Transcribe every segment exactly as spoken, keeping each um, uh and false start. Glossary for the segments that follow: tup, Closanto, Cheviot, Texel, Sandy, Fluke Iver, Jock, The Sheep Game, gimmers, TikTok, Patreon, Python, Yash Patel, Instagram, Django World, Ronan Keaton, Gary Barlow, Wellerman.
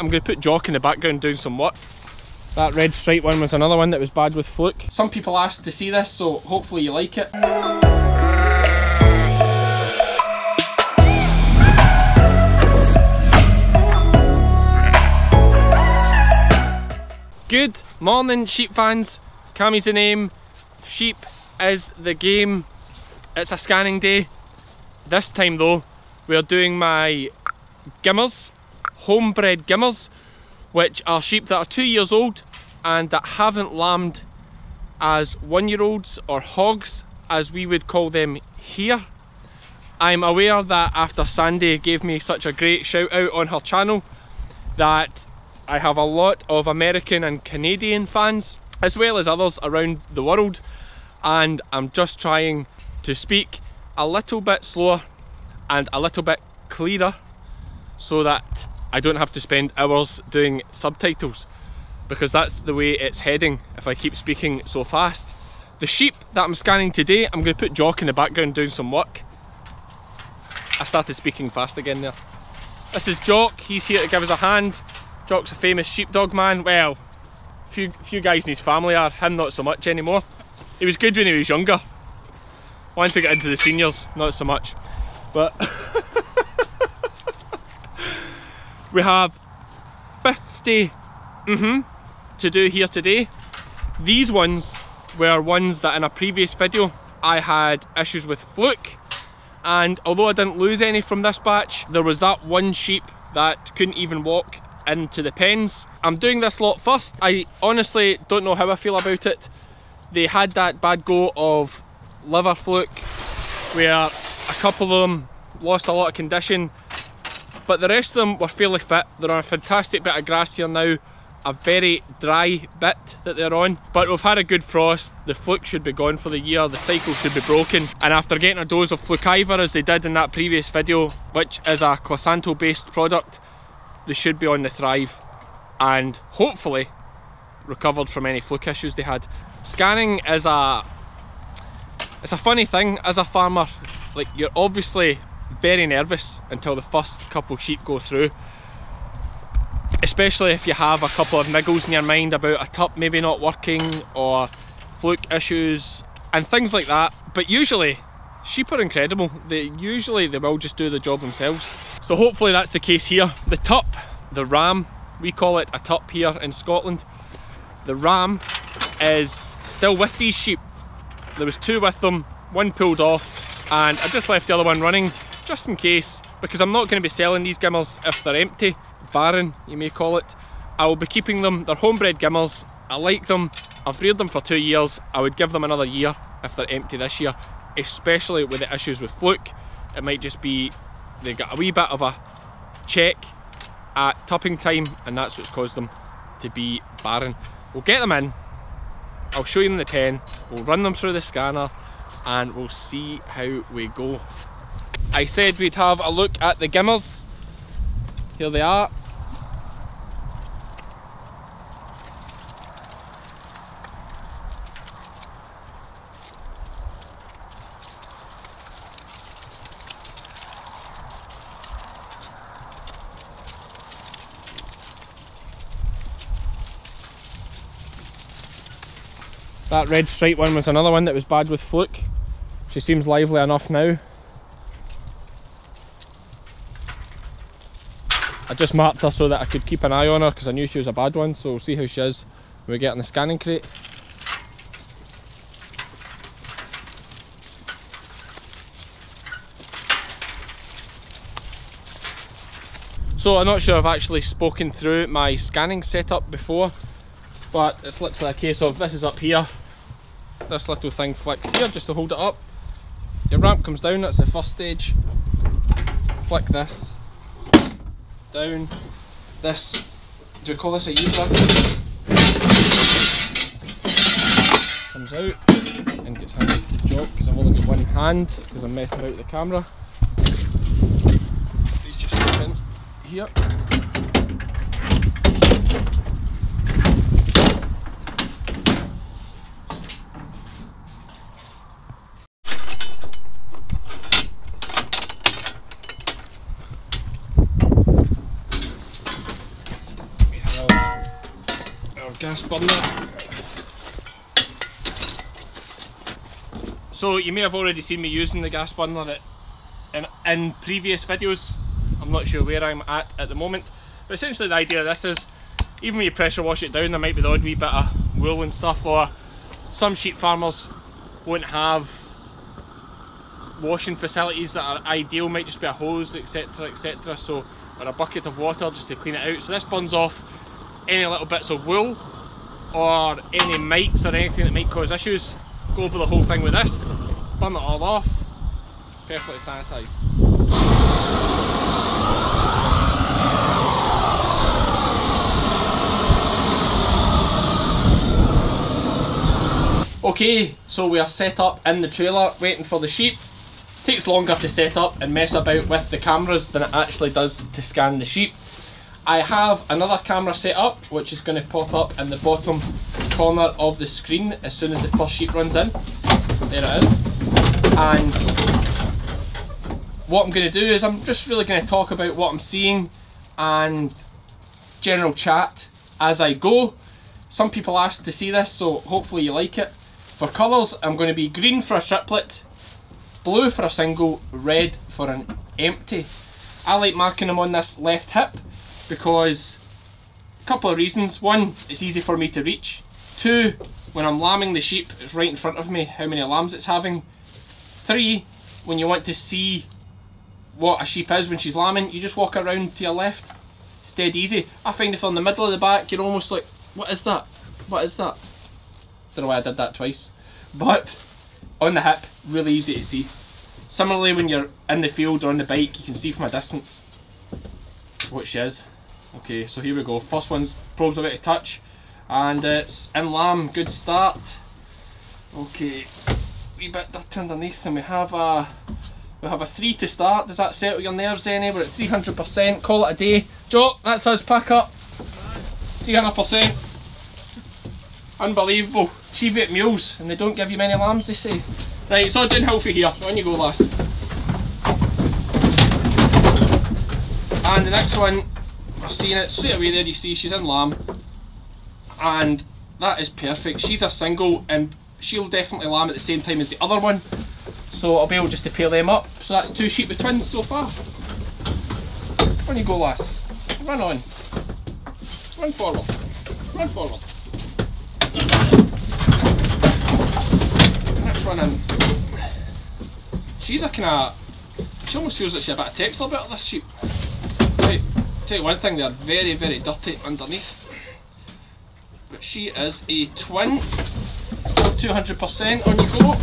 I'm going to put Jock in the background doing some work. That red stripe one was another one that was bad with Fluke. Some people asked to see this, so hopefully you like it. Good morning, sheep fans. Cammy's the name. Sheep is the game. It's a scanning day. This time though, we're doing my gimmers, homebred gimmers, which are sheep that are two years old and that haven't lambed as one-year-olds or hogs, as we would call them here. I'm aware that after Sandy gave me such a great shout out on her channel that I have a lot of American and Canadian fans, as well as others around the world, and I'm just trying to speak a little bit slower and a little bit clearer so that I don't have to spend hours doing subtitles, because that's the way it's heading if I keep speaking so fast. The sheep that I'm scanning today, I'm going to put Jock in the background doing some work. I started speaking fast again there. This is Jock, he's here to give us a hand. Jock's a famous sheepdog man. Well, few, few guys in his family are, him not so much anymore. He was good when he was younger. Once I get into the seniors, not so much. But we have fifty mm-hmm, to do here today. These ones were ones that in a previous video I had issues with Fluke, and although I didn't lose any from this batch, there was that one sheep that couldn't even walk into the pens. I'm doing this lot first. I honestly don't know how I feel about it. They had that bad go of liver Fluke where a couple of them lost a lot of condition, but the rest of them were fairly fit. They're on a fantastic bit of grass here now, a very dry bit that they're on, but we've had a good frost. The Fluke should be gone for the year, the cycle should be broken, and after getting a dose of Fluke Iver, as they did in that previous video, which is a Closanto based product, they should be on the thrive and hopefully recovered from any Fluke issues they had. Scanning is a it's a funny thing as a farmer. Like, you're obviously very nervous until the first couple sheep go through, especially if you have a couple of niggles in your mind about a tup maybe not working or Fluke issues and things like that. But usually sheep are incredible, they usually they will just do the job themselves, so hopefully that's the case here. The tup, the ram, we call it a tup here in Scotland, the ram is still with these sheep. There was two with them, one pulled off, and I just left the other one running just in case, because I'm not going to be selling these gimmers if they're empty, barren you may call it. I'll be keeping them, they're homebred gimmers, I like them, I've reared them for two years, I would give them another year if they're empty this year, especially with the issues with Fluke. It might just be they got a wee bit of a check at tupping time and that's what's caused them to be barren. We'll get them in, I'll show you them the pen, we'll run them through the scanner and we'll see how we go. I said we'd have a look at the gimmers. Here they are. That red stripe one was another one that was bad with Fluke. She seems lively enough now. I just marked her so that I could keep an eye on her because I knew she was a bad one, so we'll see how she is when we get in the scanning crate. So I'm not sure I've actually spoken through my scanning setup before, but it's literally a case of this is up here, this little thing flicks here just to hold it up, your ramp comes down, that's the first stage, flick this down, this, do we call this a user? Comes out and gets handed to the Jock because I've only got one hand because I'm messing about with the camera. These just stick in here. our gas burner. So you may have already seen me using the gas burner in, in previous videos. I'm not sure where I'm at at the moment, but essentially the idea of this is, even when you pressure wash it down, there might be the odd wee bit of wool and stuff, or some sheep farmers won't have washing facilities that are ideal, might just be a hose, etc, etc, so, or a bucket of water just to clean it out. So this burns off any little bits of wool or any mites or anything that might cause issues. Go over the whole thing with this, burn it all off, perfectly sanitised. Okay, so we are set up in the trailer waiting for the sheep. Takes longer to set up and mess about with the cameras than it actually does to scan the sheep. I have another camera set up which is going to pop up in the bottom corner of the screen as soon as the first sheep runs in. There it is. And what I'm going to do is I'm just really going to talk about what I'm seeing and general chat as I go. Some people asked to see this, so hopefully you like it. For colours, I'm going to be green for a triplet, blue for a single, red for an empty. I like marking them on this left hip because a couple of reasons. One, it's easy for me to reach. Two, when I'm lambing the sheep, it's right in front of me how many lambs it's having. Three, when you want to see what a sheep is when she's lambing, you just walk around to your left. It's dead easy. I find if they're in the middle of the back, you're almost like, what is that? What is that? Don't know why I did that twice, but on the hip, really easy to see. Similarly, when you're in the field or on the bike, you can see from a distance what she is. Okay, so here we go. First one's probes a bit of touch, and it's in lamb. Good start. Okay, wee bit dirt underneath, and we have a we have a three to start. Does that settle your nerves any? We're at three hundred percent. Call it a day. Jock, that's us. Pack up. three hundred percent. Unbelievable. Cheviot mules, and they don't give you many lambs, they say. Right, it's all downhill for here. On you go, lass. And the next one, we're seeing it straight away there, you see, she's in lamb. And that is perfect. She's a single, and she'll definitely lamb at the same time as the other one. So I'll be able just to pair them up. So that's two sheep with twins so far. On you go, lass. Run on. Run forward. Run forward. Next one in. She's a kind of, she almost feels like she's a bit of Texel about this sheep. Right, tell you one thing, they're very, very dirty underneath. But she is a twin. Still two hundred percent. On you go.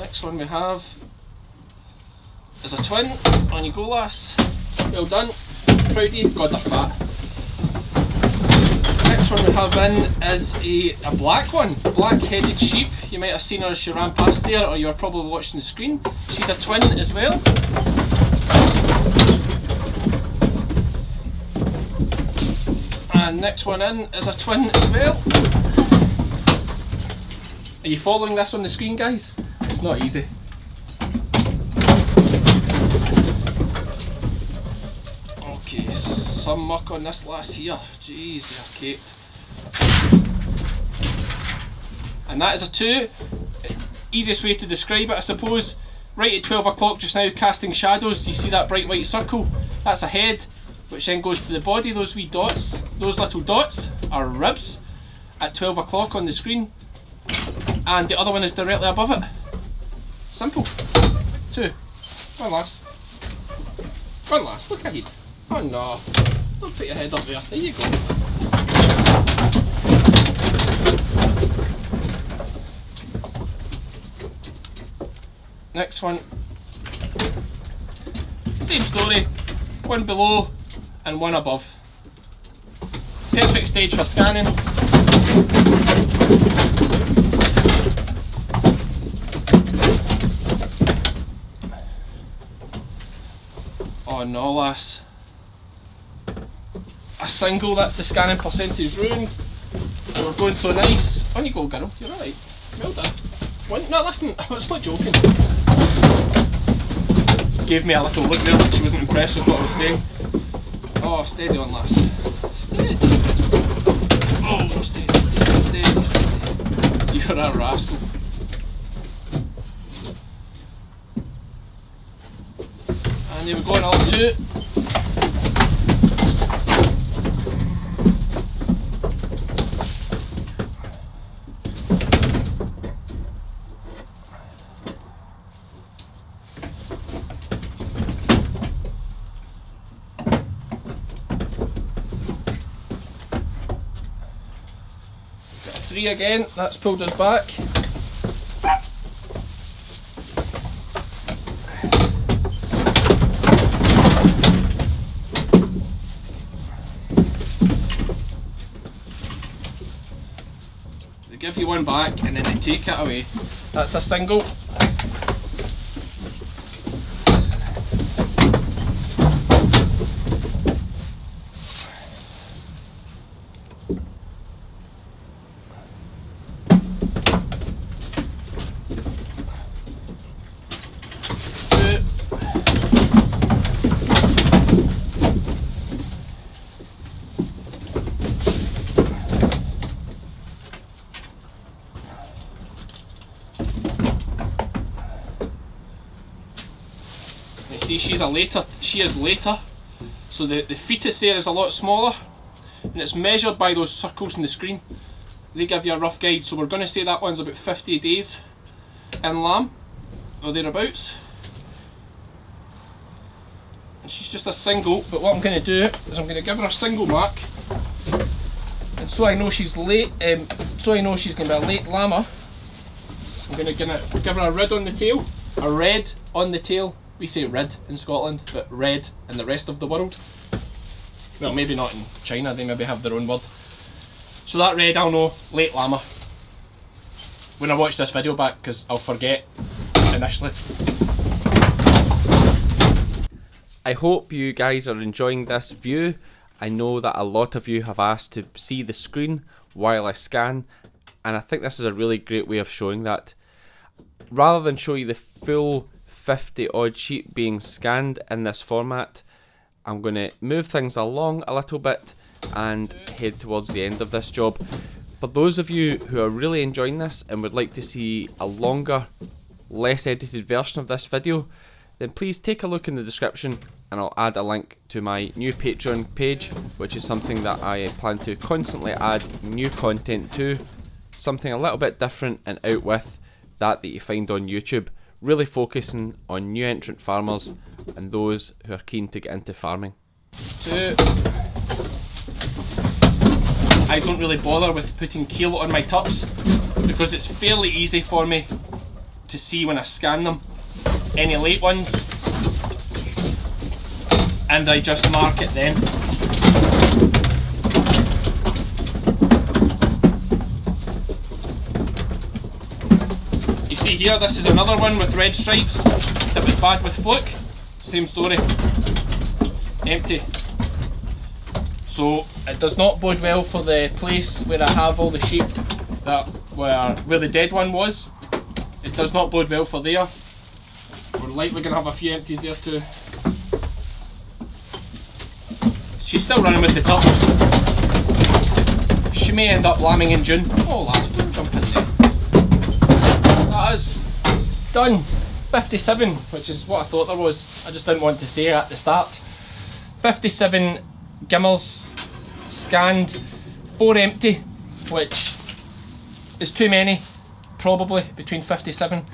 Next one we have is a twin. On you go, lass. Well done. Proudy. God, they're fat. Next one we have in is a, a black one. Black-headed sheep. You might have seen her as she ran past there, or you were probably watching the screen. She's a twin as well. And next one in is a twin as well. Are you following this on the screen, guys? It's not easy. Some muck on this last here. Jeez, okay. And that is a two. Easiest way to describe it, I suppose. Right at twelve o'clock just now, casting shadows. You see that bright white circle? That's a head, which then goes to the body. Those wee dots, those little dots are ribs at twelve o'clock on the screen. And the other one is directly above it. Simple. Two. One last. One last. Look ahead. Oh no, don't put your head up there, there you go. Next one, same story, one below and one above. Perfect stage for scanning. Oh no, lass. A single, that's the scanning percentage ruined. We're going so nice. On you go, girl, you're alright. Well done. One, no, listen, I was not joking. gave me a little look there like she wasn't impressed with what I was saying. Oh, steady on, lass. Steady. Oh, steady, steady, steady, steady. You're a rascal. And there we go, another two. Three again, that's pulled us back. They give you one back and then they take it away. That's a single. She's a later, she is later, so the, the fetus there is a lot smaller and it's measured by those circles on the screen. They give you a rough guide, so we're going to say that one's about fifty days in lamb, or thereabouts. And she's just a single, but what I'm going to do is I'm going to give her a single mark, and so I know she's late, um, so I know she's going to be a late lammer, I'm going to give her a red on the tail, a red on the tail. We say red in Scotland, but red in the rest of the world. Well, maybe not in China, they maybe have their own word. So that red, I'll know, late llama. When I watch this video back, because I'll forget initially. I hope you guys are enjoying this view. I know that a lot of you have asked to see the screen while I scan, and I think this is a really great way of showing that. Rather than show you the full fifty odd sheep being scanned in this format, I'm going to move things along a little bit and head towards the end of this job. For those of you who are really enjoying this and would like to see a longer, less edited version of this video, then please take a look in the description and I'll add a link to my new Patreon page, which is something that I plan to constantly add new content to, something a little bit different and out with that that you find on YouTube. Really focusing on new entrant farmers and those who are keen to get into farming. Two. I don't really bother with putting kilo on my tups because it's fairly easy for me to see when I scan them, any late ones, and I just mark it then. See here, this is another one with red stripes that was bad with Fluke. Same story. Empty. So it does not bode well for the place where I have all the sheep that were where the dead one was. It does not bode well for there. We're likely gonna have a few empties there too. She's still running with the top. She may end up lambing in June. Oh, last one, jump in there. That is done. fifty-seven, which is what I thought there was. I just didn't want to say at the start. fifty-seven gimmers scanned, four empty, which is too many, probably between fifty-seven.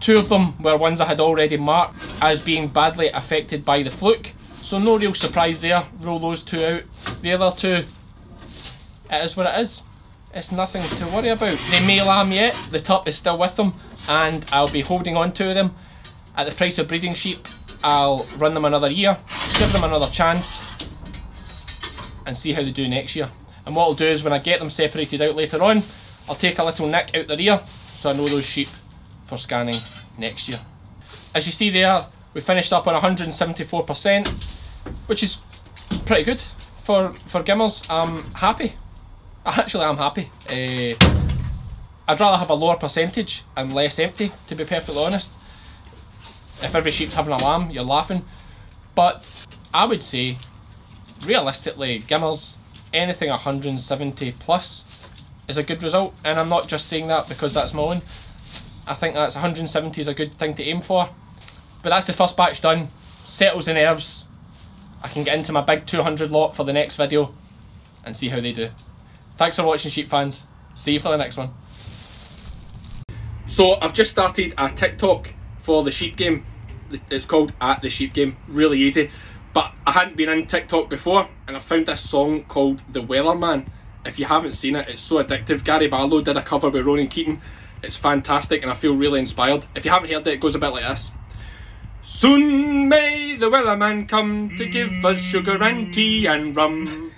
Two of them were ones I had already marked as being badly affected by the fluke, so no real surprise there. Roll those two out. The other two, it is what it is. It's nothing to worry about. They may lamb yet, the tup is still with them, and I'll be holding on to them. At the price of breeding sheep, I'll run them another year, give them another chance, and see how they do next year. And what I'll do is when I get them separated out later on, I'll take a little nick out the rear, so I know those sheep for scanning next year. As you see there, we finished up on one hundred seventy-four percent, which is pretty good. For, for gimmers, I'm happy. Actually, I'm happy. Uh, I'd rather have a lower percentage and less empty, to be perfectly honest. if every sheep's having an lamb, you're laughing. But I would say, realistically, Gimmers, anything one hundred seventy plus is a good result. And I'm not just saying that because that's my own. I think that's one hundred seventy is a good thing to aim for. But that's the first batch done. Settles the nerves. I can get into my big two hundred lot for the next video and see how they do. Thanks for watching, sheep fans. See you for the next one. So I've just started a TikTok for the sheep game. It's called At The Sheep Game. Really easy. But I hadn't been in TikTok before, and I found this song called The Wellerman. If you haven't seen it, it's so addictive. Gary Barlow did a cover with Ronan Keaton. It's fantastic, and I feel really inspired. If you haven't heard it, it goes a bit like this. Soon may the Wellerman come to give us sugar and tea and rum.